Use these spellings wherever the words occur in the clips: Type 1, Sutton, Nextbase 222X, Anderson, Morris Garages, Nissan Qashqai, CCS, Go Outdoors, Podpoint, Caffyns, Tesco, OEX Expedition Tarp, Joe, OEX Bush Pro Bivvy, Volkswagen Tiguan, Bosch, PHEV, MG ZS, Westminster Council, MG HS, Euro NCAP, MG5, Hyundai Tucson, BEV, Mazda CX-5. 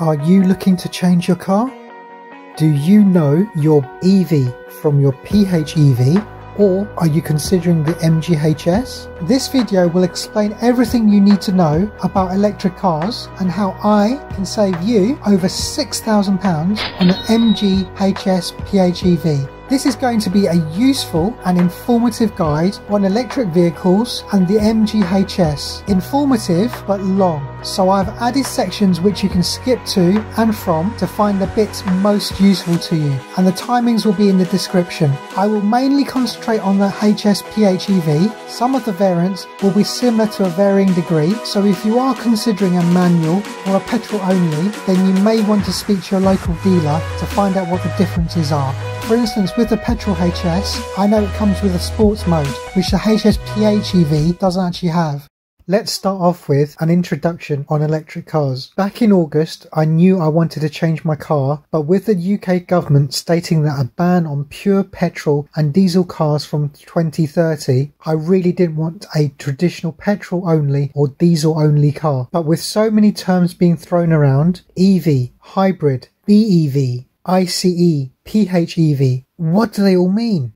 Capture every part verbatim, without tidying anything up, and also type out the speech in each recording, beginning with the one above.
Are you looking to change your car? Do you know your E V from your P H E V? Or are you considering the M G H S? This video will explain everything you need to know about electric cars and how I can save you over six thousand pounds on the M G H S P H E V. This is going to be a useful and informative guide on electric vehicles and the M G H S. Informative but long, so I've added sections which you can skip to and from to find the bits most useful to you, and the timings will be in the description. I will mainly concentrate on the H S P H E V. Some of the variants will be similar to a varying degree, so if you are considering a manual or a petrol only, then you may want to speak to your local dealer to find out what the differences are. For instance, with the petrol H S, I know it comes with a sports mode, which the H S P H E V doesn't actually have. Let's start off with an introduction on electric cars. Back in August, I knew I wanted to change my car, but with the U K government stating that a ban on pure petrol and diesel cars from twenty thirty, I really didn't want a traditional petrol only or diesel only car. But with so many terms being thrown around, E V, hybrid, B E V, I C E, P H E V, what do they all mean?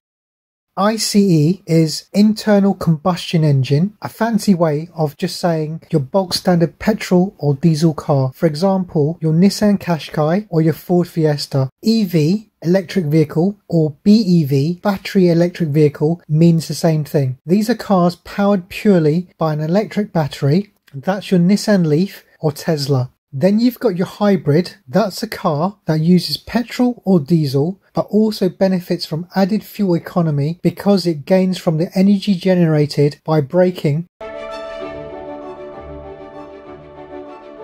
I C E is internal combustion engine, a fancy way of just saying your bog standard petrol or diesel car. For example, your Nissan Qashqai or your Ford Fiesta. E V, electric vehicle, or B E V, battery electric vehicle, means the same thing. These are cars powered purely by an electric battery. That's your Nissan Leaf or Tesla. Then you've got your hybrid. That's a car that uses petrol or diesel but also benefits from added fuel economy because it gains from the energy generated by braking.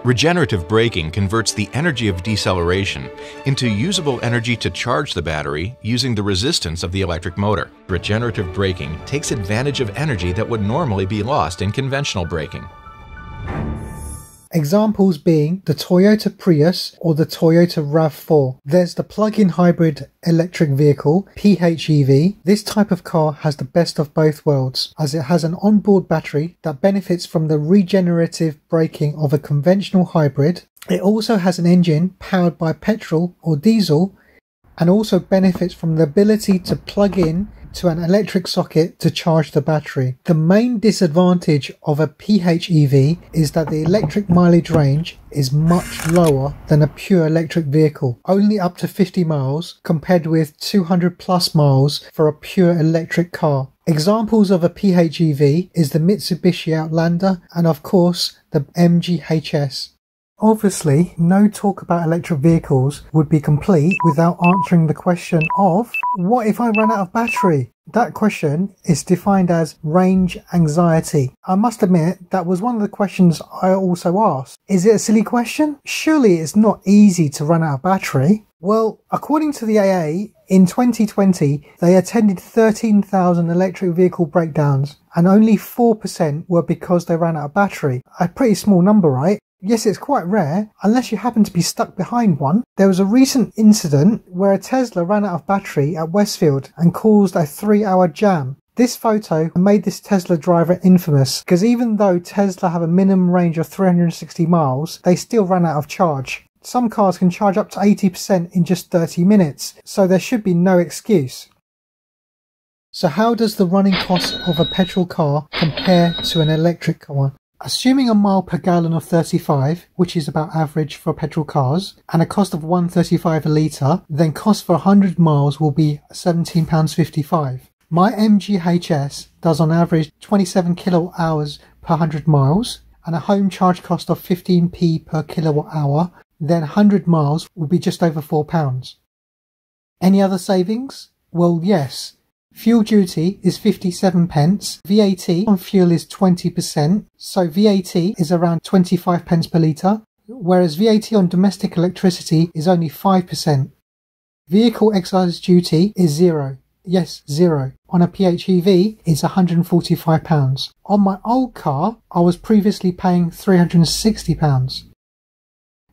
Regenerative braking converts the energy of deceleration into usable energy to charge the battery using the resistance of the electric motor. Regenerative braking takes advantage of energy that would normally be lost in conventional braking. Examples being the Toyota Prius or the Toyota RAV four. There's the plug-in hybrid electric vehicle, P H E V. This type of car has the best of both worlds, as it has an onboard battery that benefits from the regenerative braking of a conventional hybrid. It also has an engine powered by petrol or diesel and also benefits from the ability to plug in to an electric socket to charge the battery. The main disadvantage of a P H E V is that the electric mileage range is much lower than a pure electric vehicle, only up to fifty miles compared with two hundred plus miles for a pure electric car. Examples of a P H E V is the Mitsubishi Outlander and of course the M G H S. Obviously, no talk about electric vehicles would be complete without answering the question of, what if I run out of battery? That question is defined as range anxiety. I must admit, that was one of the questions I also asked. Is it a silly question? Surely it's not easy to run out of battery. Well, according to the A A, in twenty twenty, they attended thirteen thousand electric vehicle breakdowns, and only four percent were because they ran out of battery. A pretty small number, right? Yes, it's quite rare, unless you happen to be stuck behind one. There was a recent incident where a Tesla ran out of battery at Westfield and caused a three hour jam. This photo made this Tesla driver infamous, because even though Tesla have a minimum range of three hundred sixty miles, they still ran out of charge. Some cars can charge up to eighty percent in just thirty minutes, so there should be no excuse. So how does the running cost of a petrol car compare to an electric one? Assuming a mile per gallon of thirty-five, which is about average for petrol cars, and a cost of one dollar thirty-five a litre, then cost for one hundred miles will be seventeen pounds fifty-five. My M G H S does on average twenty-seven kilowatt hours per one hundred miles, and a home charge cost of fifteen p per kilowatt hour, then one hundred miles will be just over four pounds. Any other savings? Well, yes. Fuel duty is fifty-seven pence, V A T on fuel is twenty percent, so V A T is around twenty-five pence per litre, whereas V A T on domestic electricity is only five percent. Vehicle excise duty is zero. Yes, zero. On a P H E V, it's one hundred forty-five pounds. On my old car, I was previously paying three hundred sixty pounds.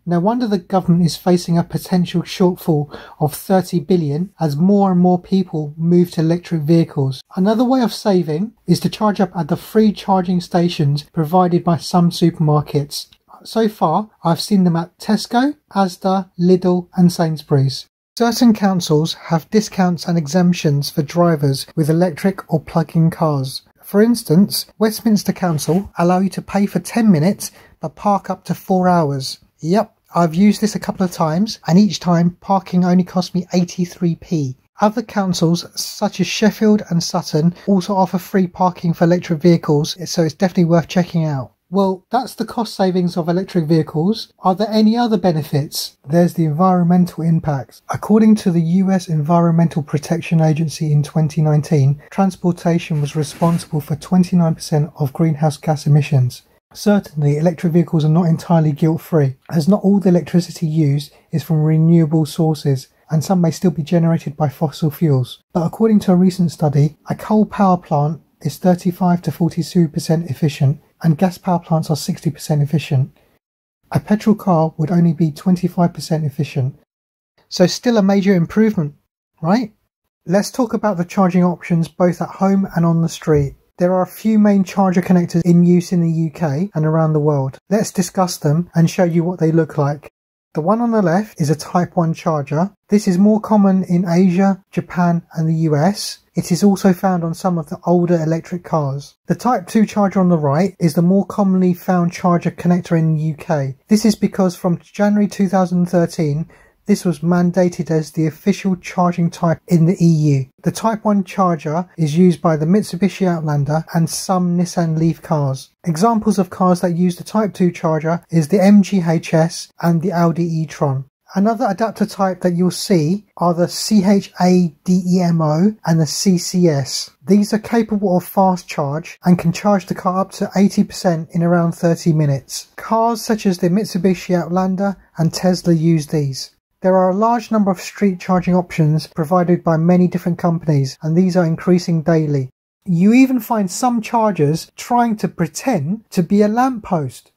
No wonder the government is facing a potential shortfall of thirty billion as more and more people move to electric vehicles. Another way of saving is to charge up at the free charging stations provided by some supermarkets. so far I've seen them at Tesco, Asda, Lidl and Sainsbury's. Certain councils have discounts and exemptions for drivers with electric or plug-in cars. For instance, Westminster Council allow you to pay for ten minutes but park up to four hours. Yep, I've used this a couple of times and each time parking only cost me eighty-three p. Other councils such as Sheffield and Sutton also offer free parking for electric vehicles, so it's definitely worth checking out. Well, that's the cost savings of electric vehicles. Are there any other benefits? There's the environmental impact. According to the U S Environmental Protection Agency in twenty nineteen, transportation was responsible for twenty-nine percent of greenhouse gas emissions. Certainly, electric vehicles are not entirely guilt-free, as not all the electricity used is from renewable sources, and some may still be generated by fossil fuels. But according to a recent study, a coal power plant is thirty-five to forty-two percent efficient, and gas power plants are sixty percent efficient. A petrol car would only be twenty-five percent efficient. So still a major improvement, right? Let's talk about the charging options both at home and on the street. There are a few main charger connectors in use in the U K and around the world. Let's discuss them and show you what they look like. The one on the left is a Type one charger. This is more common in Asia, Japan and the U S. It is also found on some of the older electric cars. The Type two charger on the right is the more commonly found charger connector in the U K. This is because from January two thousand thirteen, this was mandated as the official charging type in the E U. The Type one charger is used by the Mitsubishi Outlander and some Nissan Leaf cars. Examples of cars that use the Type two charger is the M G H S and the Audi e-tron. Another adapter type that you'll see are the CHAdeMO and the C C S. These are capable of fast charge and can charge the car up to eighty percent in around thirty minutes. Cars such as the Mitsubishi Outlander and Tesla use these. There are a large number of street charging options provided by many different companies, and these are increasing daily. You even find some chargers trying to pretend to be a lamppost.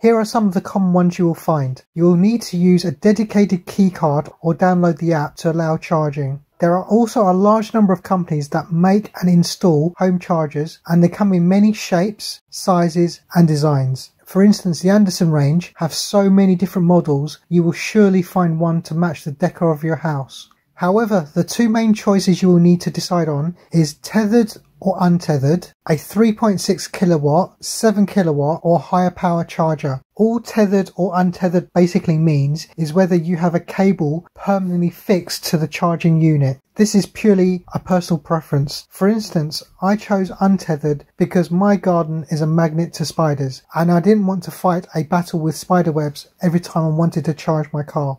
Here are some of the common ones you will find. You will need to use a dedicated keycard or download the app to allow charging. There are also a large number of companies that make and install home chargers, and they come in many shapes, sizes and designs. For instance, the Anderson range have so many different models, you will surely find one to match the decor of your house. However, the two main choices you will need to decide on is tethered or untethered, a three point six kilowatt, seven kilowatt or higher power charger. All tethered or untethered basically means is whether you have a cable permanently fixed to the charging unit. This is purely a personal preference. For instance, I chose untethered because my garden is a magnet to spiders and I didn't want to fight a battle with spiderwebs every time I wanted to charge my car.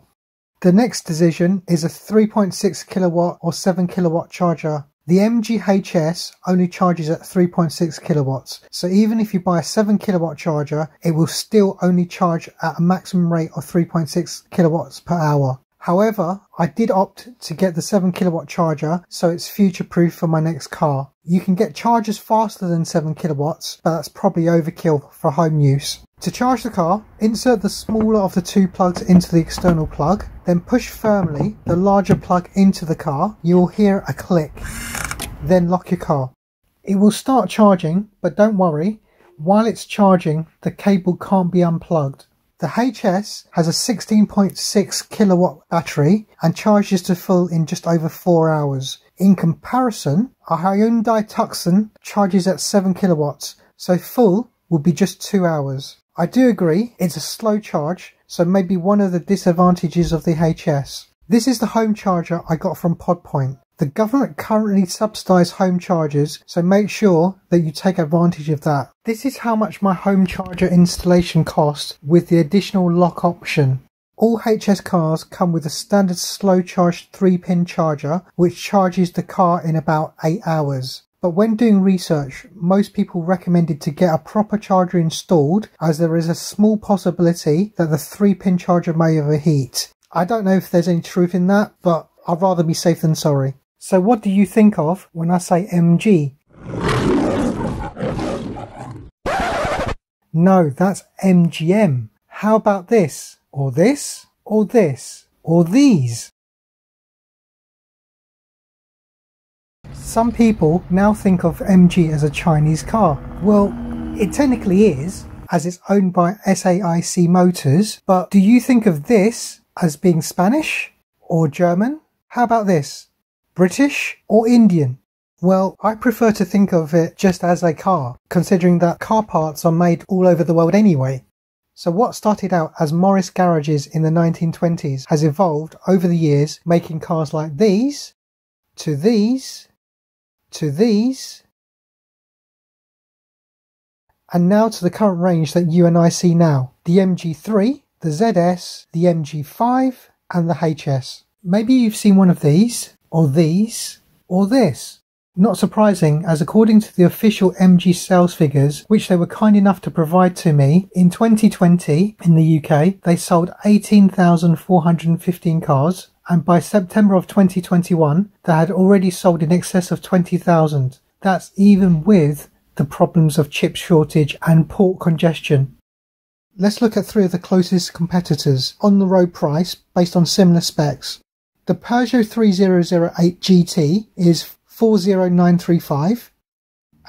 The next decision is a three point six kilowatt or seven kilowatt charger. The M G H S only charges at three point six kilowatts, so even if you buy a seven kilowatt charger, it will still only charge at a maximum rate of three point six kilowatts per hour. However, I did opt to get the seven kilowatt charger, so it's future-proof for my next car. You can get chargers faster than seven kilowatts, but that's probably overkill for home use. To charge the car, insert the smaller of the two plugs into the external plug, then push firmly the larger plug into the car. You will hear a click, then lock your car. It will start charging, but don't worry, while it's charging, the cable can't be unplugged. The H S has a sixteen point six kilowatt battery and charges to full in just over four hours. In comparison, a Hyundai Tucson charges at seven kilowatts, so full would be just two hours. I do agree, it's a slow charge, so maybe one of the disadvantages of the H S. This is the home charger I got from Podpoint. The government currently subsidise home chargers, so make sure that you take advantage of that. This is how much my home charger installation costs with the additional lock option. All H S cars come with a standard slow charge three pin charger, which charges the car in about eight hours. But when doing research, most people recommended to get a proper charger installed, as there is a small possibility that the three pin charger may overheat. I don't know if there's any truth in that, but I'd rather be safe than sorry. So what do you think of when I say M G? No, that's M G M. How about this? Or this? Or this? Or these? Some people now think of M G as a Chinese car. Well, It technically is, as it's owned by S A I C Motors, but do you think of this as being Spanish or German? How about this? British or Indian? Well, I prefer to think of it just as a car, considering that car parts are made all over the world anyway. So what started out as Morris garages in the nineteen twenties has evolved over the years, making cars like these, to these, to these, and now to the current range that you and I see now, the M G three, the Z S, the M G five and the H S. Maybe you've seen one of these, or these, or this. Not surprising, as according to the official M G sales figures, which they were kind enough to provide to me, in twenty twenty in the U K they sold eighteen thousand four hundred fifteen cars, and by September of twenty twenty-one they had already sold in excess of twenty thousand. That's even with the problems of chip shortage and port congestion. Let's look at three of the closest competitors on the road price based on similar specs. The Peugeot three thousand eight G T is four oh nine three five.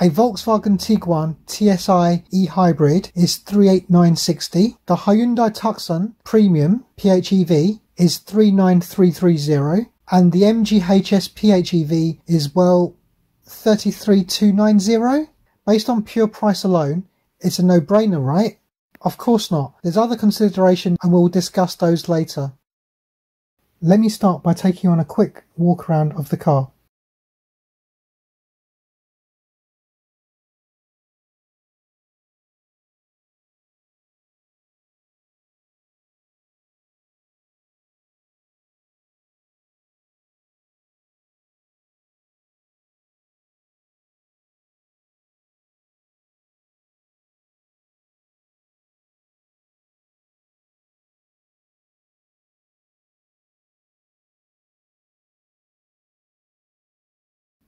A Volkswagen Tiguan T S I e-hybrid is three eight nine six zero. The Hyundai Tucson Premium P H E V is three nine three three zero. And the M G H S P H E V is, well, thirty-three two ninety. Based on pure price alone, it's a no-brainer, right? Of course not. There's other consideration and we'll discuss those later. Let me start by taking you on a quick walk around of the car.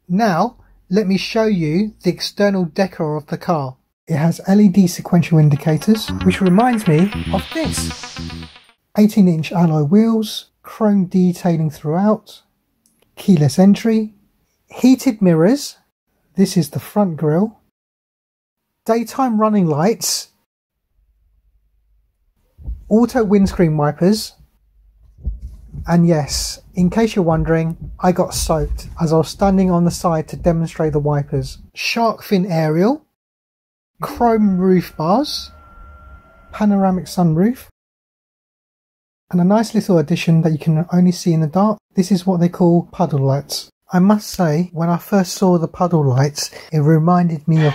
Now, let me show you the external decor of the car. It has L E D sequential indicators, which reminds me of this. eighteen inch alloy wheels, chrome detailing throughout, keyless entry, heated mirrors, this is the front grille, daytime running lights, auto windscreen wipers, and yes, in case you're wondering, I got soaked as I was standing on the side to demonstrate the wipers. Shark fin aerial, chrome roof bars, panoramic sunroof, and a nice little addition that you can only see in the dark. This is what they call puddle lights. I must say, when I first saw the puddle lights, it reminded me of...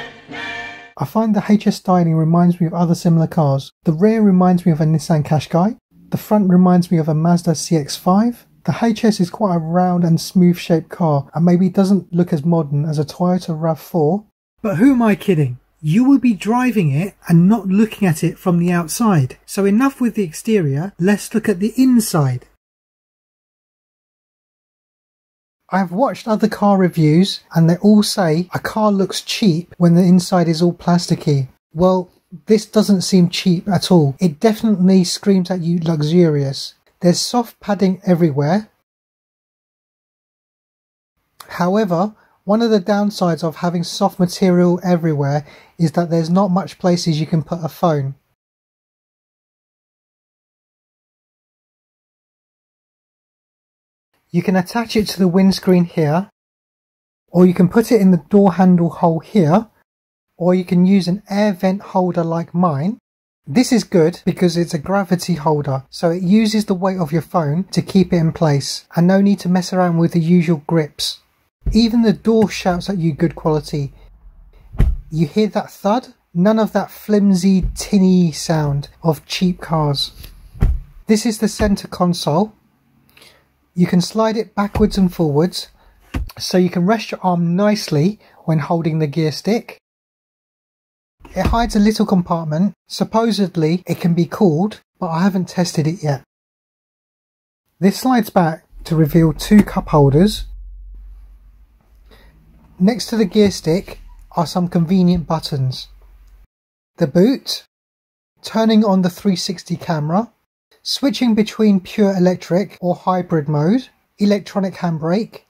I find the H S styling reminds me of other similar cars. The rear reminds me of a Nissan Qashqai. The front reminds me of a Mazda C X five. The H S is quite a round and smooth shaped car and maybe doesn't look as modern as a Toyota RAV four. But who am I kidding? You will be driving it and not looking at it from the outside. So enough with the exterior, let's look at the inside. I've watched other car reviews and they all say a car looks cheap when the inside is all plasticky. Well, this doesn't seem cheap at all. It definitely screams at you luxurious. There's soft padding everywhere. However, one of the downsides of having soft material everywhere is that there's not much places you can put a phone. You can attach it to the windscreen here, or you can put it in the door handle hole here, or you can use an air vent holder like mine. This is good because it's a gravity holder, so it uses the weight of your phone to keep it in place and no need to mess around with the usual grips. Even the door shouts at you good quality. You hear that thud? None of that flimsy, tinny sound of cheap cars. This is the center console. You can slide it backwards and forwards, so you can rest your arm nicely when holding the gear stick. It hides a little compartment, supposedly it can be cooled, but I haven't tested it yet. This slides back to reveal two cup holders. Next to the gear stick are some convenient buttons. The boot, turning on the three sixty camera, switching between pure electric or hybrid mode, electronic handbrake,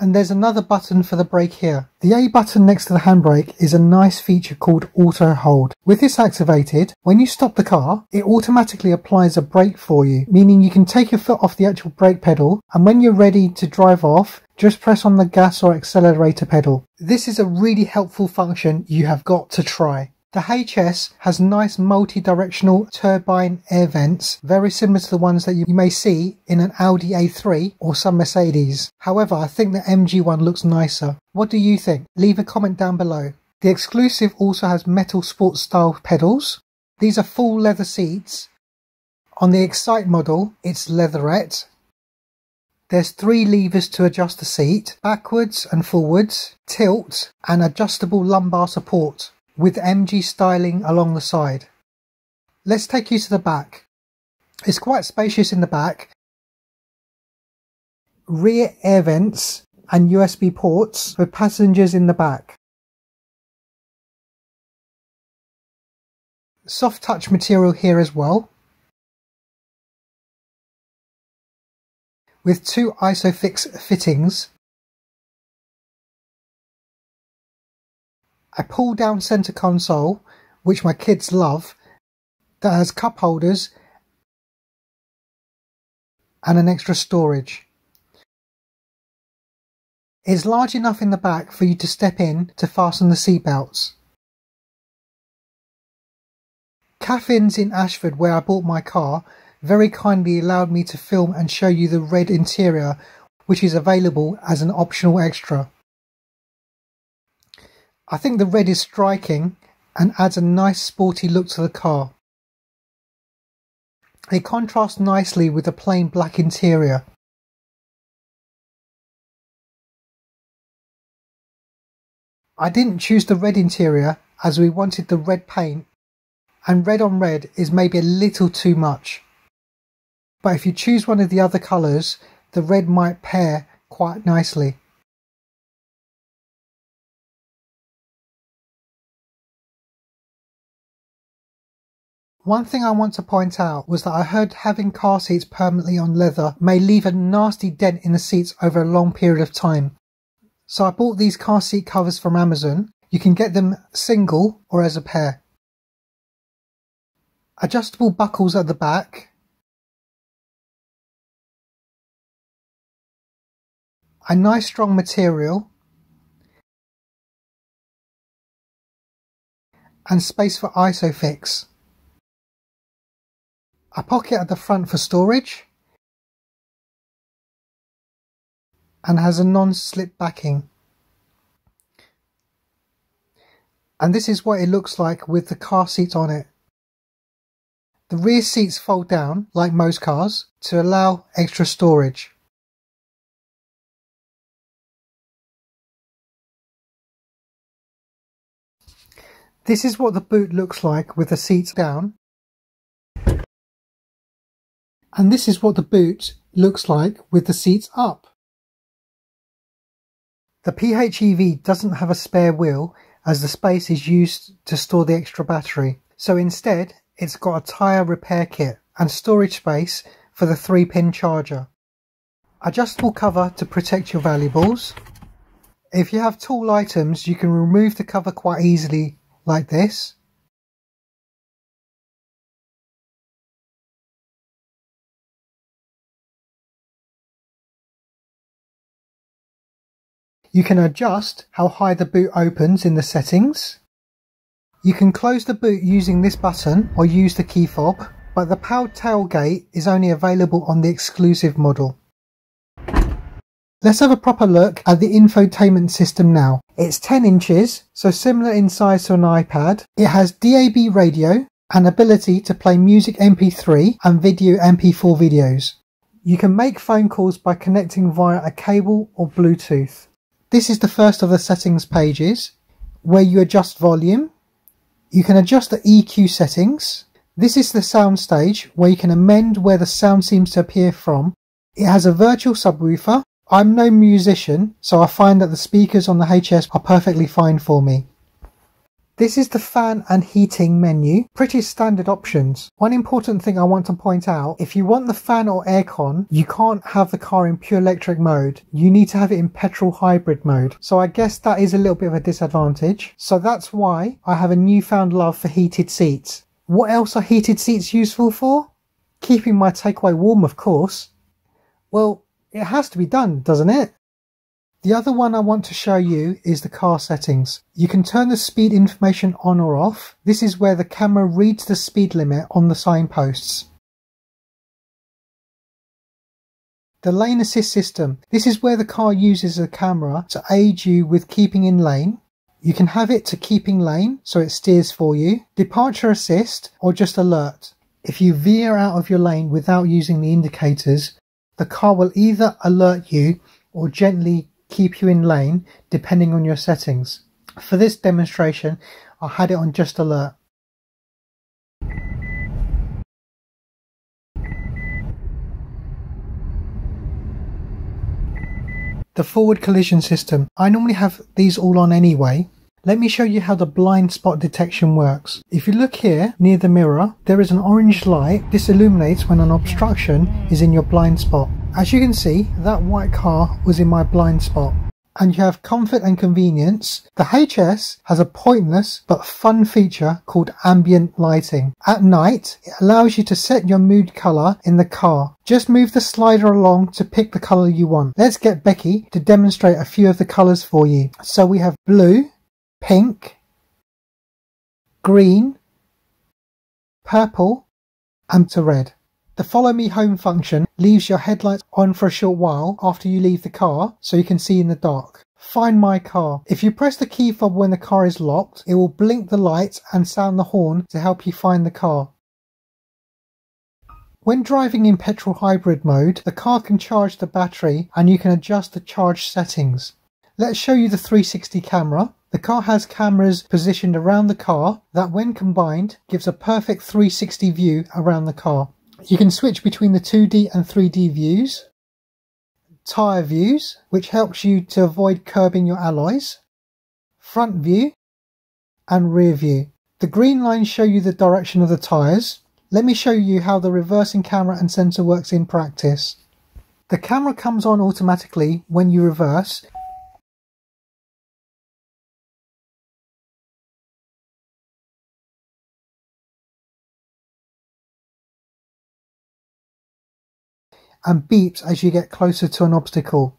And there's another button for the brake here. The A button next to the handbrake is a nice feature called auto hold. With this activated, when you stop the car, it automatically applies a brake for you, meaning you can take your foot off the actual brake pedal, and when you're ready to drive off, just press on the gas or accelerator pedal. This is a really helpful function you have got to try. The H S has nice multi-directional turbine air vents, very similar to the ones that you may see in an Audi A three or some Mercedes. However, I think the M G one looks nicer. What do you think? Leave a comment down below. The Exclusive also has metal sports style pedals. These are full leather seats. On the Excite model, it's leatherette. There's three levers to adjust the seat, backwards and forwards, tilt, and adjustable lumbar support, with M G styling along the side. Let's take you to the back. It's quite spacious in the back. Rear air vents and U S B ports for passengers in the back. Soft touch material here as well, with two ISOFIX fittings. A pull-down centre console, which my kids love, that has cup holders and an extra storage. It's large enough in the back for you to step in to fasten the seatbelts. Caffyns in Ashford, where I bought my car, very kindly allowed me to film and show you the red interior, which is available as an optional extra. I think the red is striking and adds a nice sporty look to the car. It contrasts nicely with the plain black interior. I didn't choose the red interior as we wanted the red paint, and red on red is maybe a little too much. But if you choose one of the other colours, the red might pair quite nicely. One thing I want to point out was that I heard having car seats permanently on leather may leave a nasty dent in the seats over a long period of time. So I bought these car seat covers from Amazon. You can get them single or as a pair. Adjustable buckles at the back. A nice strong material. And space for ISOFIX. A pocket at the front for storage, and has a non-slip backing. And this is what it looks like with the car seat on it. The rear seats fold down, like most cars, to allow extra storage. This is what the boot looks like with the seats down. And this is what the boot looks like with the seats up. The P H E V doesn't have a spare wheel as the space is used to store the extra battery. So instead, it's got a tyre repair kit and storage space for the three pin charger. Adjustable cover to protect your valuables. If you have tall items, you can remove the cover quite easily like this. You can adjust how high the boot opens in the settings. You can close the boot using this button or use the key fob, but the powered tailgate is only available on the Exclusive model. Let's have a proper look at the infotainment system now. It's ten inches, so similar in size to an iPad. It has D A B radio and ability to play music M P three and video M P four videos. You can make phone calls by connecting via a cable or Bluetooth. This is the first of the settings pages where you adjust volume. You can adjust the E Q settings. This is the sound stage where you can amend where the sound seems to appear from. It has a virtual subwoofer. I'm no musician, so I find that the speakers on the H S are perfectly fine for me. This is the fan and heating menu. Pretty standard options. One important thing I want to point out, if you want the fan or aircon, you can't have the car in pure electric mode. You need to have it in petrol hybrid mode. So I guess that is a little bit of a disadvantage. So that's why I have a newfound love for heated seats. What else are heated seats useful for? Keeping my takeaway warm, of course. Well, it has to be done, doesn't it? The other one I want to show you is the car settings. You can turn the speed information on or off. This is where the camera reads the speed limit on the signposts. The lane assist system. This is where the car uses the camera to aid you with keeping in lane. You can have it to keeping lane, so it steers for you. Departure assist, or just alert. If you veer out of your lane without using the indicators, the car will either alert you or gently keep you in lane depending on your settings. For this demonstration, I had it on just alert. The forward collision system. I normally have these all on anyway. Let me show you how the blind spot detection works. If you look here near the mirror, there is an orange light. This illuminates when an obstruction is in your blind spot. As you can see, that white car was in my blind spot. And you have comfort and convenience. The H S has a pointless but fun feature called ambient lighting. At night, it allows you to set your mood colour in the car. Just move the slider along to pick the colour you want. Let's get Becky to demonstrate a few of the colours for you. So we have blue, pink, green, purple, and to red. The follow me home function leaves your headlights on for a short while after you leave the car so you can see in the dark. Find my car. If you press the key fob when the car is locked, it will blink the lights and sound the horn to help you find the car. When driving in petrol hybrid mode, the car can charge the battery and you can adjust the charge settings. Let's show you the three sixty camera. The car has cameras positioned around the car that when combined gives a perfect three sixty view around the car. You can switch between the two D and three D views, tyre views, which helps you to avoid curbing your alloys, front view and rear view. The green lines show you the direction of the tyres. Let me show you how the reversing camera and sensor works in practice. The camera comes on automatically when you reverse. And beeps as you get closer to an obstacle.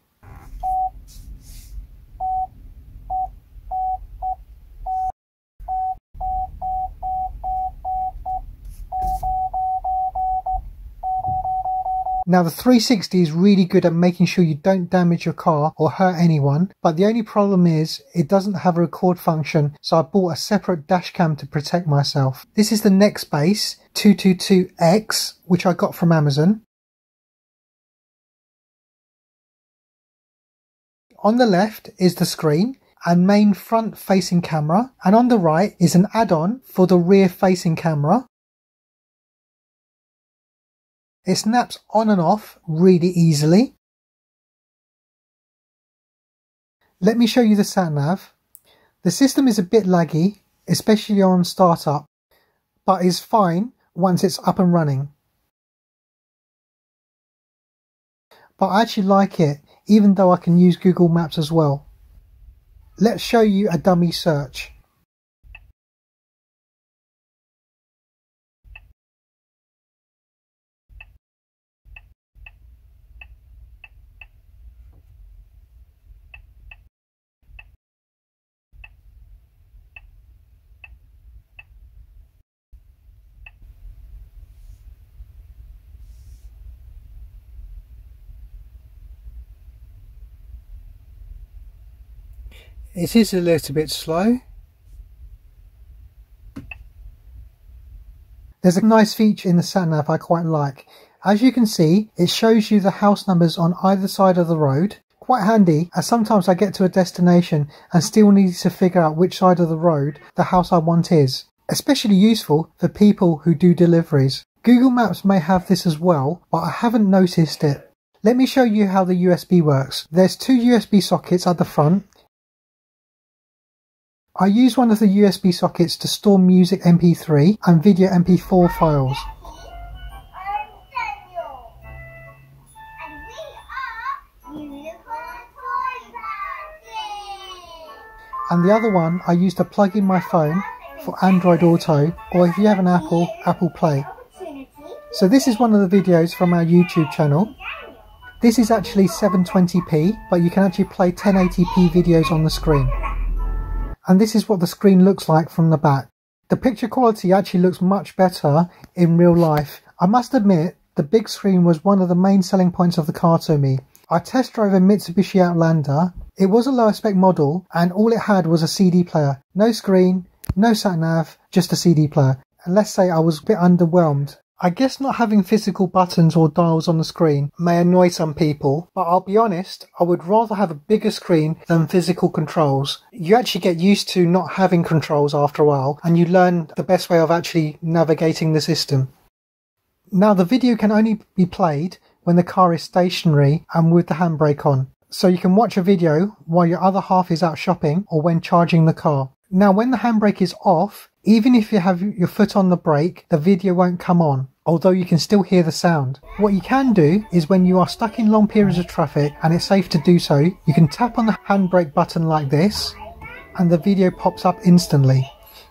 Now the three sixty is really good at making sure you don't damage your car or hurt anyone, but the only problem is it doesn't have a record function, so I bought a separate dash cam to protect myself. This is the Nextbase two twenty-two X, which I got from Amazon. On the left is the screen and main front facing camera, and on the right is an add-on for the rear facing camera. It snaps on and off really easily. Let me show you the sat-nav. The system is a bit laggy, especially on startup, but is fine once it's up and running. But I actually like it, even though I can use Google Maps as well. Let's show you a dummy search. It is a little bit slow. There's a nice feature in the sat-nav I quite like. As you can see, it shows you the house numbers on either side of the road. Quite handy, as sometimes I get to a destination and still need to figure out which side of the road the house I want is. Especially useful for people who do deliveries. Google Maps may have this as well, but I haven't noticed it. Let me show you how the U S B works. There's two U S B sockets at the front. I use one of the U S B sockets to store music M P three and video M P four files. And the other one I use to plug in my phone for Android Auto, or if you have an Apple, Apple Play. So this is one of the videos from our YouTube channel. This is actually seven twenty p, but you can actually play ten eighty p videos on the screen. And this is what the screen looks like from the back. The picture quality actually looks much better in real life. I must admit, the big screen was one of the main selling points of the car to me. I test drove a Mitsubishi Outlander. It was a lower spec model and all it had was a C D player. No screen, no sat nav, just a C D player. And let's say I was a bit underwhelmed. I guess not having physical buttons or dials on the screen may annoy some people, but I'll be honest, I would rather have a bigger screen than physical controls. You actually get used to not having controls after a while, and you learn the best way of actually navigating the system. Now, the video can only be played when the car is stationary and with the handbrake on. So you can watch a video while your other half is out shopping or when charging the car. Now, when the handbrake is off, even if you have your foot on the brake, the video won't come on, although you can still hear the sound. What you can do is, when you are stuck in long periods of traffic and it's safe to do so, you can tap on the handbrake button like this and the video pops up instantly.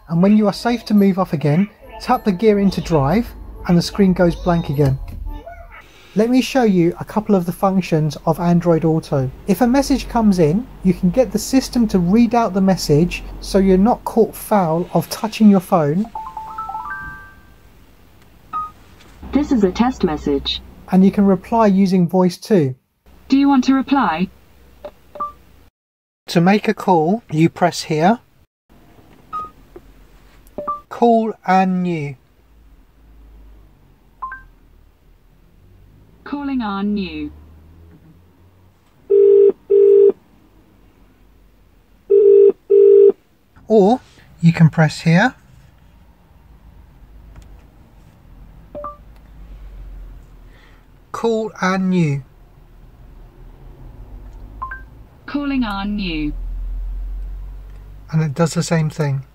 And when you are safe to move off again, tap the gear into drive and the screen goes blank again. Let me show you a couple of the functions of Android Auto. If a message comes in, you can get the system to read out the message so you're not caught foul of touching your phone. This is a test message. And you can reply using voice too. Do you want to reply? To make a call, you press here. Call and new. Calling on you. Or you can press here. Call and new. Calling on you. And it does the same thing.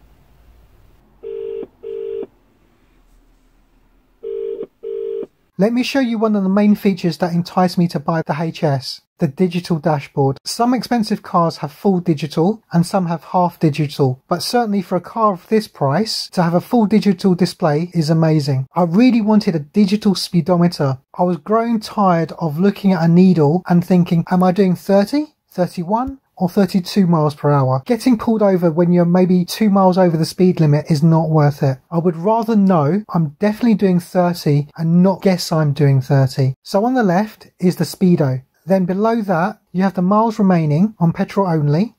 Let me show you one of the main features that enticed me to buy the H S, the digital dashboard. Some expensive cars have full digital and some have half digital, but certainly for a car of this price, to have a full digital display is amazing. I really wanted a digital speedometer. I was growing tired of looking at a needle and thinking, am I doing thirty, thirty-one, or thirty-two miles per hour? Getting pulled over when you're maybe two miles over the speed limit is not worth it. I would rather know I'm definitely doing thirty and not guess I'm doing thirty. So on the left is the speedo. Then below that you have the miles remaining on petrol only,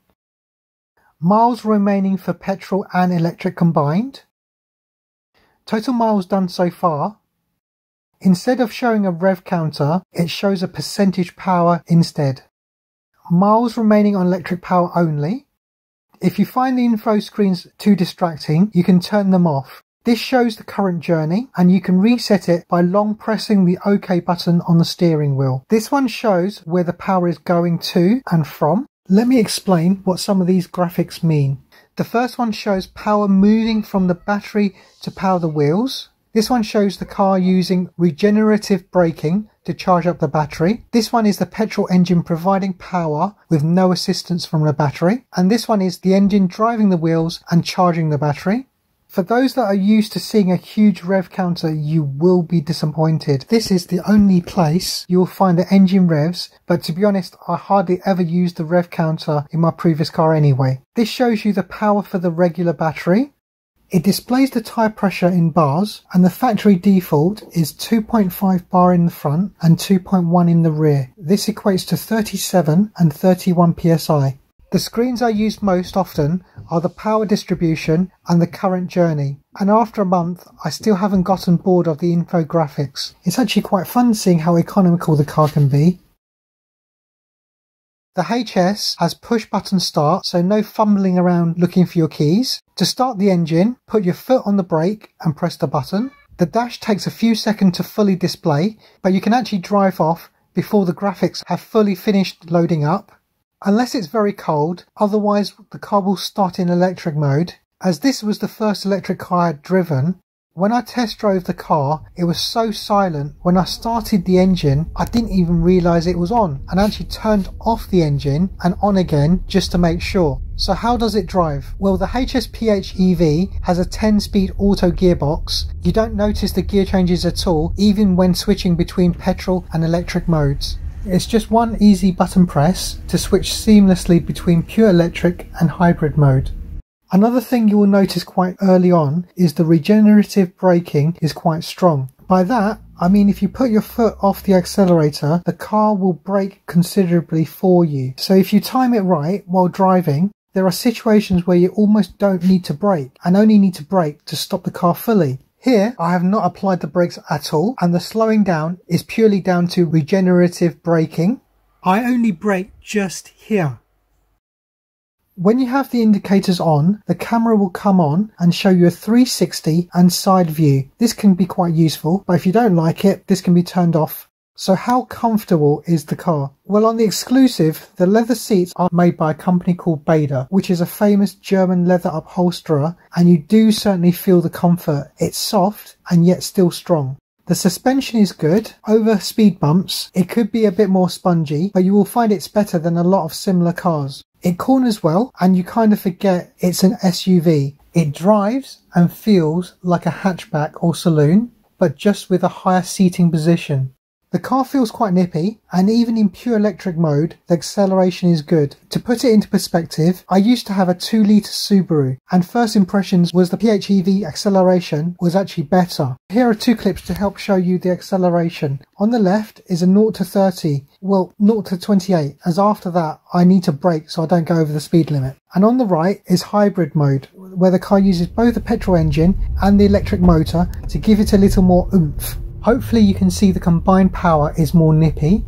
miles remaining for petrol and electric combined, total miles done so far. Instead of showing a rev counter, it shows a percentage power instead. Miles remaining on electric power only. If you find the info screens too distracting, you can turn them off. This shows the current journey and you can reset it by long pressing the OK button on the steering wheel. This one shows where the power is going to and from. Let me explain what some of these graphics mean. The first one shows power moving from the battery to power the wheels. This one shows the car using regenerative braking to charge up the battery. This one is the petrol engine providing power with no assistance from the battery. And this one is the engine driving the wheels and charging the battery. For those that are used to seeing a huge rev counter, you will be disappointed. This is the only place you will find the engine revs, but to be honest, I hardly ever used the rev counter in my previous car anyway. This shows you the power for the regular battery. It displays the tyre pressure in bars, and the factory default is two point five bar in the front and two point one in the rear. This equates to thirty-seven and thirty-one P S I. The screens I use most often are the power distribution and the current journey. And after a month, I still haven't gotten bored of the infographics. It's actually quite fun seeing how economical the car can be. The H S has push button start, so no fumbling around looking for your keys. To start the engine, put your foot on the brake and press the button. The dash takes a few seconds to fully display, but you can actually drive off before the graphics have fully finished loading up. unless it's very cold, otherwise the car will start in electric mode. As this was the first electric car I had driven, when I test drove the car, it was so silent. When I started the engine, I didn't even realise it was on, and actually turned off the engine and on again just to make sure. So how does it drive? Well, the H S P H E V has a ten speed auto gearbox. You don't notice the gear changes at all, even when switching between petrol and electric modes. It's just one easy button press to switch seamlessly between pure electric and hybrid mode. Another thing you will notice quite early on is the regenerative braking is quite strong. By that, I mean if you put your foot off the accelerator, the car will brake considerably for you. So if you time it right while driving, there are situations where you almost don't need to brake and only need to brake to stop the car fully. Here, I have not applied the brakes at all, and the slowing down is purely down to regenerative braking. I only brake just here. When you have the indicators on, the camera will come on and show you a three sixty and side view. This can be quite useful, but if you don't like it, this can be turned off. So how comfortable is the car? Well, on the exclusive, the leather seats are made by a company called Bader, which is a famous German leather upholsterer, and you do certainly feel the comfort. It's soft and yet still strong. The suspension is good. Over speed bumps, it could be a bit more spongy, but you will find it's better than a lot of similar cars. It corners well, and you kind of forget it's an S U V. It drives and feels like a hatchback or saloon, but just with a higher seating position. The car feels quite nippy, and even in pure electric mode, the acceleration is good. To put it into perspective, I used to have a two litre Subaru, and first impressions was the P H E V acceleration was actually better. Here are two clips to help show you the acceleration. On the left is a zero to thirty. Well, zero to twenty-eight, as after that I need to brake so I don't go over the speed limit. And on the right is hybrid mode, where the car uses both the petrol engine and the electric motor to give it a little more oomph. Hopefully you can see the combined power is more nippy.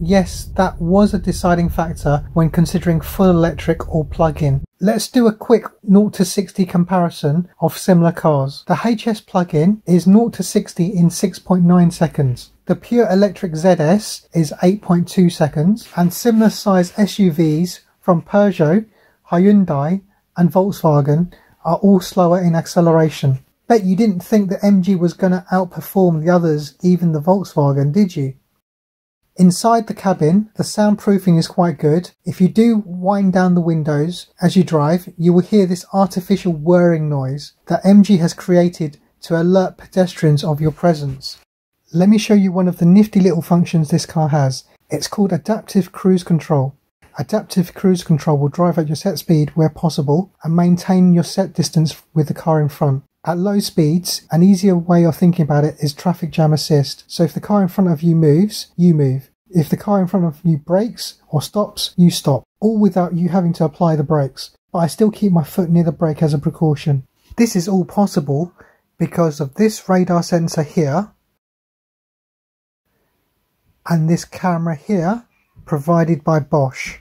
Yes, that was a deciding factor when considering full electric or plug-in. Let's do a quick zero to sixty comparison of similar cars. The H S plug-in is zero to sixty in six point nine seconds. The pure electric Z S is eight point two seconds, and similar size S U Vs from Peugeot, Hyundai and Volkswagen are all slower in acceleration. Bet you didn't think that M G was going to outperform the others, even the Volkswagen, did you? Inside the cabin, the soundproofing is quite good. If you do wind down the windows as you drive, you will hear this artificial whirring noise that M G has created to alert pedestrians of your presence. Let me show you one of the nifty little functions this car has. It's called Adaptive Cruise Control. Adaptive Cruise Control will drive at your set speed where possible and maintain your set distance with the car in front. At low speeds, an easier way of thinking about it is traffic jam assist. So if the car in front of you moves, you move. If the car in front of you brakes or stops, you stop. All without you having to apply the brakes. But I still keep my foot near the brake as a precaution. This is all possible because of this radar sensor here and this camera here provided by Bosch.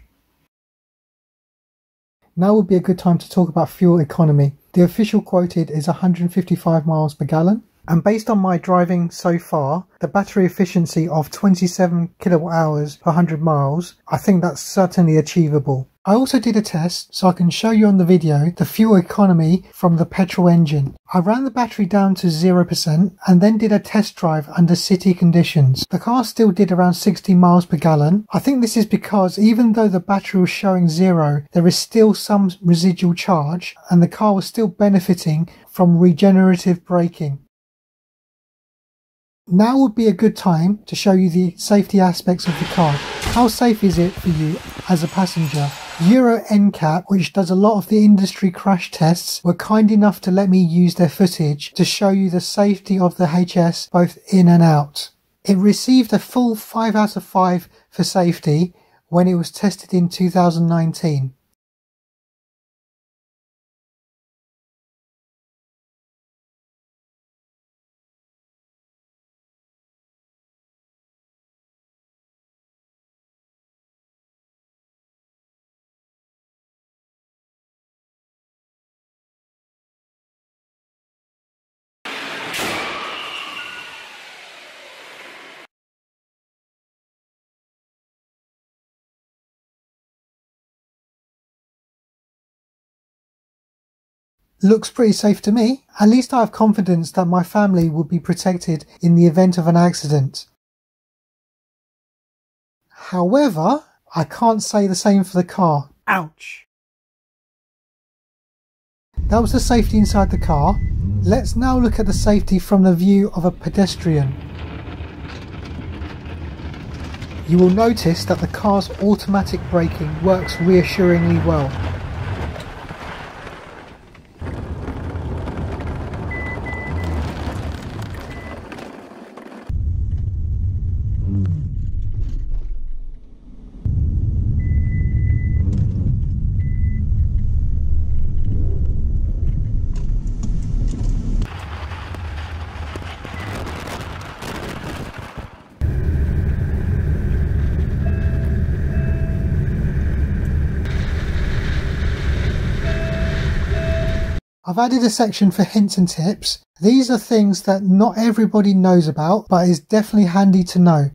Now would be a good time to talk about fuel economy. The official quoted is one hundred fifty-five miles per gallon, and based on my driving so far, the battery efficiency of twenty-seven kilowatt hours per one hundred miles, I think that's certainly achievable. I also did a test so I can show you on the video the fuel economy from the petrol engine. I ran the battery down to zero percent and then did a test drive under city conditions. The car still did around sixty miles per gallon. I think this is because even though the battery was showing zero, there is still some residual charge and the car was still benefiting from regenerative braking. Now would be a good time to show you the safety aspects of the car. How safe is it for you as a passenger? Euro NCAP, which does a lot of the industry crash tests, were kind enough to let me use their footage to show you the safety of the H S both in and out. It received a full five out of five for safety when it was tested in two thousand nineteen. Looks pretty safe to me. At least I have confidence that my family would be protected in the event of an accident. However, I can't say the same for the car. Ouch! That was the safety inside the car. Let's now look at the safety from the view of a pedestrian. You will notice that the car's automatic braking works reassuringly well. I've added a section for hints and tips. These are things that not everybody knows about, but is definitely handy to know.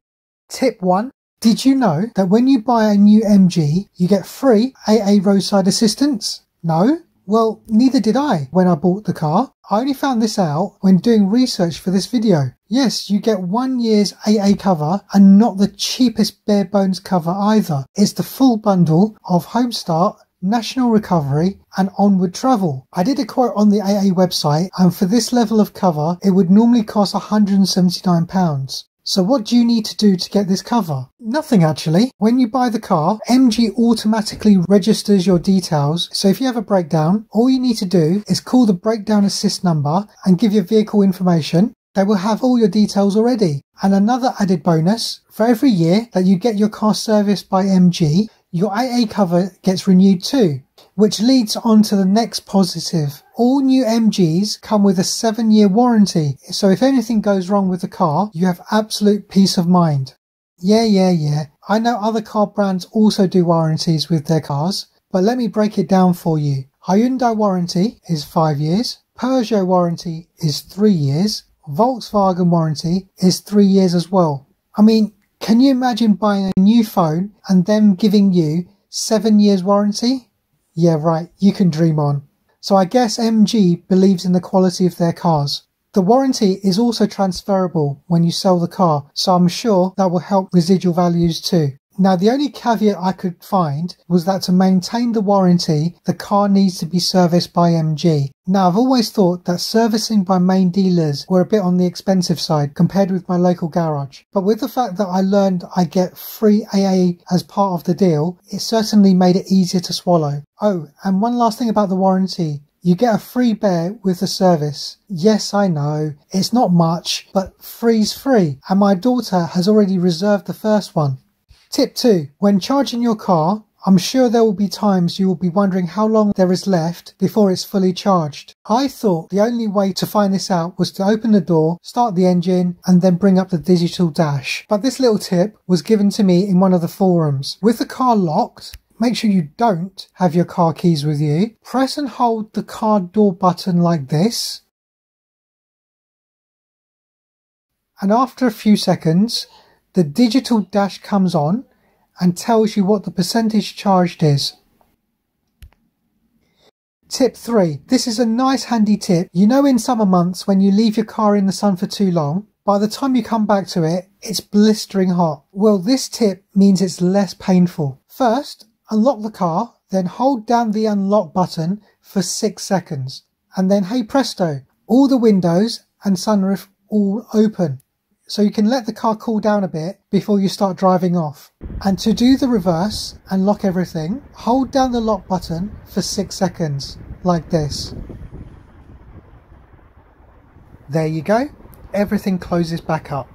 Tip one. Did you know that when you buy a new M G, you get free A A roadside assistance? No? Well, neither did I when I bought the car. I only found this out when doing research for this video. Yes, you get one year's A A cover and not the cheapest bare bones cover either. It's the full bundle of Home Start, National Recovery and Onward Travel. I did a quote on the A A website and for this level of cover it would normally cost one hundred and seventy-nine pounds. So what do you need to do to get this cover? Nothing actually. When you buy the car, M G automatically registers your details, so if you have a breakdown, all you need to do is call the breakdown assist number and give your vehicle information. They will have all your details already. And another added bonus, for every year that you get your car serviced by M G, your A A cover gets renewed too, which leads on to the next positive. All new M Gs come with a seven year warranty, so if anything goes wrong with the car, you have absolute peace of mind. Yeah, yeah, yeah. I know other car brands also do warranties with their cars, but let me break it down for you. Hyundai warranty is five years, Peugeot warranty is three years, Volkswagen warranty is three years as well. I mean, can you imagine buying a new phone and them giving you seven years warranty? Yeah, right, you can dream on. So I guess M G believes in the quality of their cars. The warranty is also transferable when you sell the car, so I'm sure that will help residual values too. Now the only caveat I could find was that to maintain the warranty, the car needs to be serviced by M G. Now I've always thought that servicing by main dealers were a bit on the expensive side compared with my local garage, but with the fact that I learned I get free A A as part of the deal, it certainly made it easier to swallow. Oh, and one last thing about the warranty, you get a free bear with the service. Yes, I know, it's not much, but free's free, and my daughter has already reserved the first one. Tip two. When charging your car, I'm sure there will be times you will be wondering how long there is left before it's fully charged. I thought the only way to find this out was to open the door, start the engine and then bring up the digital dash. But this little tip was given to me in one of the forums. With the car locked, make sure you don't have your car keys with you. Press and hold the car door button like this. And after a few seconds, the digital dash comes on and tells you what the percentage charged is. Tip three. This is a nice handy tip. You know, in summer months when you leave your car in the sun for too long, by the time you come back to it, it's blistering hot. Well, this tip means it's less painful. First, unlock the car, then hold down the unlock button for six seconds. And then, hey presto, all the windows and sunroof all open. So you can let the car cool down a bit before you start driving off. And to do the reverse and lock everything, hold down the lock button for six seconds, like this. There you go, everything closes back up.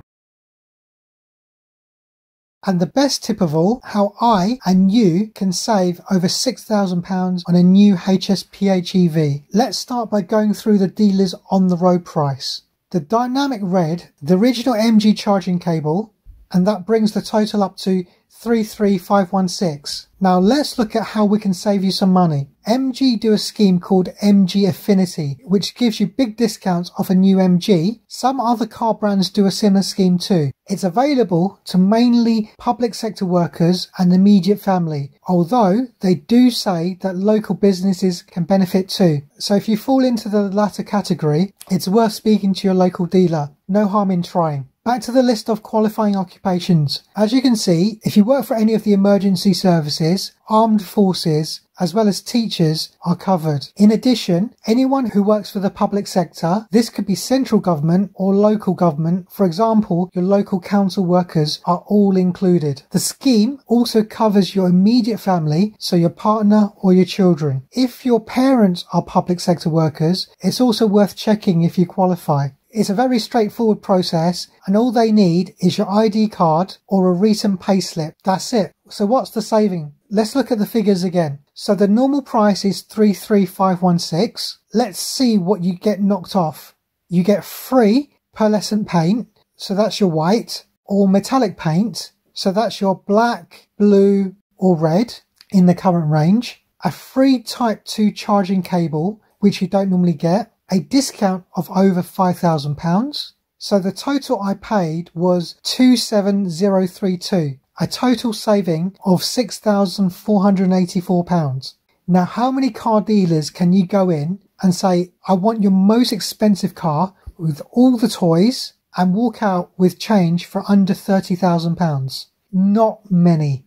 And the best tip of all, how I and you can save over six thousand pounds on a new H S P H E V. Let's start by going through the dealer's on the road price. The dynamic red, the original M G charging cable, and that brings the total up to three three five one six. Now let's look at how we can save you some money. M G do a scheme called M G Affinity, which gives you big discounts off a new M G. Some other car brands do a similar scheme too. It's available to mainly public sector workers and immediate family, although they do say that local businesses can benefit too. So if you fall into the latter category, it's worth speaking to your local dealer. No harm in trying. Back to the list of qualifying occupations. As you can see, if you work for any of the emergency services, armed forces, as well as teachers are covered. In addition, anyone who works for the public sector, this could be central government or local government, for example, your local council workers are all included. The scheme also covers your immediate family, so your partner or your children. If your parents are public sector workers, it's also worth checking if you qualify. It's a very straightforward process and all they need is your I D card or a recent payslip. That's it. So what's the saving? Let's look at the figures again. So the normal price is three three five one six. Let's see what you get knocked off. You get free pearlescent paint, so that's your white, or metallic paint, so that's your black, blue or red in the current range. A free Type two charging cable, which you don't normally get. A discount of over five thousand pounds. So the total I paid was two seven zero three two, a total saving of six thousand four hundred eighty-four pounds. Now, how many car dealers can you go in and say, I want your most expensive car with all the toys and walk out with change for under thirty thousand pounds? Not many.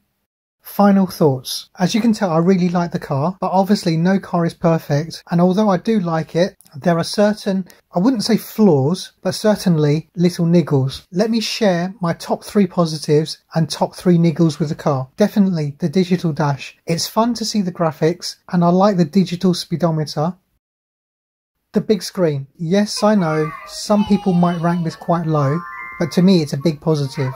Final thoughts. As you can tell, I really like the car, but obviously no car is perfect. And although I do like it, there are certain, I wouldn't say flaws, but certainly little niggles. Let me share my top three positives and top three niggles with the car. Definitely the digital dash. It's fun to see the graphics and I like the digital speedometer. The big screen. Yes, I know some people might rank this quite low, but to me it's a big positive.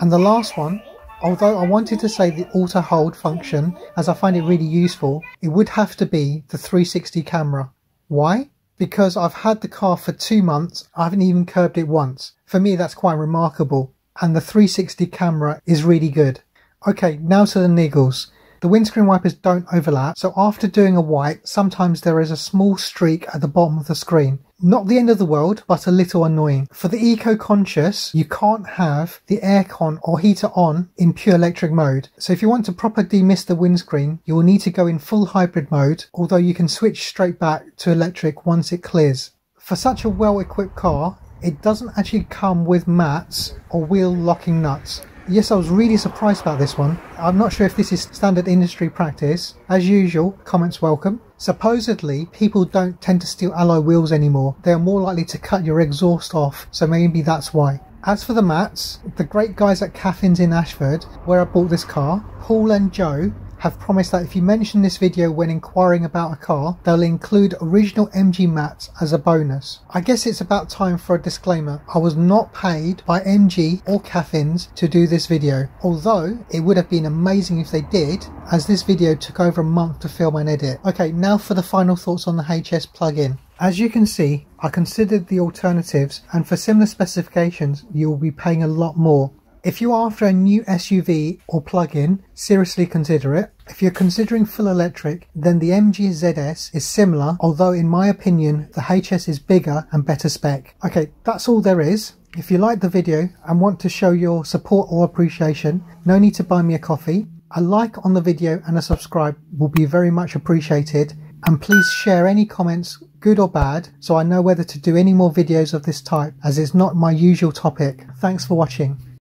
And the last one, although I wanted to say the auto hold function, as I find it really useful, it would have to be the three sixty camera. Why? Because I've had the car for two months, I haven't even curbed it once. For me, that's quite remarkable. And the three sixty camera is really good. Okay, now to the niggles. The windscreen wipers don't overlap, so after doing a wipe, sometimes there is a small streak at the bottom of the screen. Not the end of the world, but a little annoying. For the eco-conscious, you can't have the aircon or heater on in pure electric mode. So if you want to properly demist the windscreen, you will need to go in full hybrid mode, although you can switch straight back to electric once it clears. For such a well-equipped car, it doesn't actually come with mats or wheel locking nuts. Yes, I was really surprised about this one. I'm not sure if this is standard industry practice. As usual, comments welcome. Supposedly, people don't tend to steal alloy wheels anymore. They are more likely to cut your exhaust off, so maybe that's why. As for the mats, the great guys at Caffyns in Ashford, where I bought this car, Paul and Joe, have promised that if you mention this video when inquiring about a car, they'll include original M G mats as a bonus. I guess it's about time for a disclaimer. I was not paid by M G or Caffyns to do this video, although it would have been amazing if they did, as this video took over a month to film and edit. Okay, now for the final thoughts on the H S plug-in. As you can see, I considered the alternatives, and for similar specifications, you'll be paying a lot more. If you're after a new S U V or plug-in, seriously consider it. If you're considering full electric, then the M G Z S is similar, although in my opinion, the H S is bigger and better spec. Okay, that's all there is. If you like the video and want to show your support or appreciation, no need to buy me a coffee. A like on the video and a subscribe will be very much appreciated. And please share any comments, good or bad, so I know whether to do any more videos of this type, as it's not my usual topic. Thanks for watching.